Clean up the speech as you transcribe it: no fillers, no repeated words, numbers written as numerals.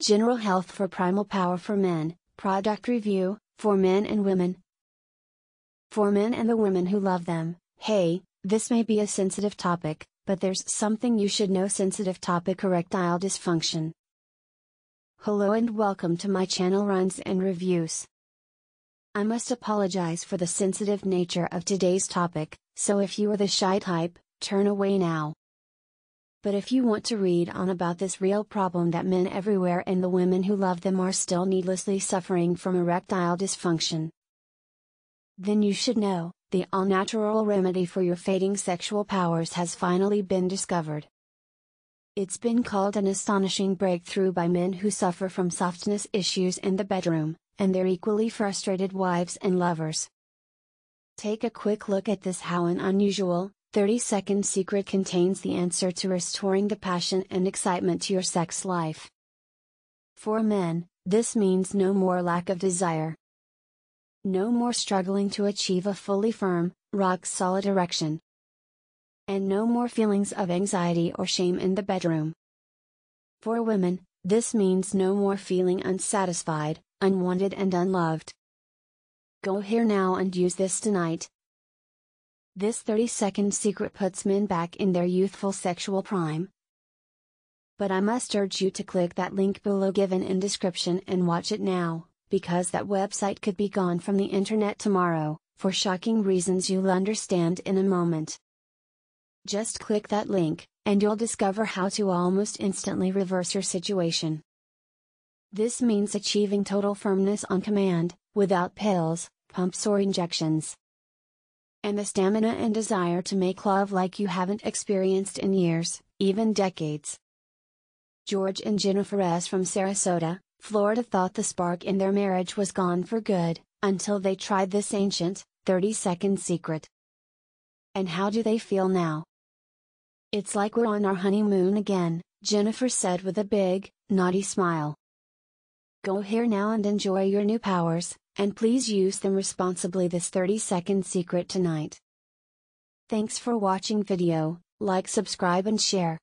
General Health for Primal Power for Men, Product Review, for Men and Women. For men and the women who love them, hey, this may be a sensitive topic, but there's something you should know. Sensitive topic: erectile dysfunction. Hello and welcome to my channel Runs and Reviews. I must apologize for the sensitive nature of today's topic, so if you are the shy type, turn away now. But if you want to read on about this real problem that men everywhere and the women who love them are still needlessly suffering from erectile dysfunction, then you should know, the all-natural remedy for your fading sexual powers has finally been discovered. It's been called an astonishing breakthrough by men who suffer from softness issues in the bedroom, and their equally frustrated wives and lovers. Take a quick look at this. How an unusual, 30-second secret contains the answer to restoring the passion and excitement to your sex life. For men, this means no more lack of desire. No more struggling to achieve a fully firm, rock-solid erection. And no more feelings of anxiety or shame in the bedroom. For women, this means no more feeling unsatisfied, unwanted and unloved. Go here now and use this tonight. This 30-second secret puts men back in their youthful sexual prime. But I must urge you to click that link below given in description and watch it now, because that website could be gone from the internet tomorrow, for shocking reasons you'll understand in a moment. Just click that link, and you'll discover how to almost instantly reverse your situation. This means achieving total firmness on command, without pills, pumps or injections. And the stamina and desire to make love like you haven't experienced in years, even decades. George and Jennifer S. from Sarasota, Florida thought the spark in their marriage was gone for good, until they tried this ancient, 30-second secret. And how do they feel now? "It's like we're on our honeymoon again," Jennifer said with a big, naughty smile. Go here now and enjoy your new powers, and please use them responsibly. This 30-second secret tonight. Thanks for watching video, like, subscribe and share.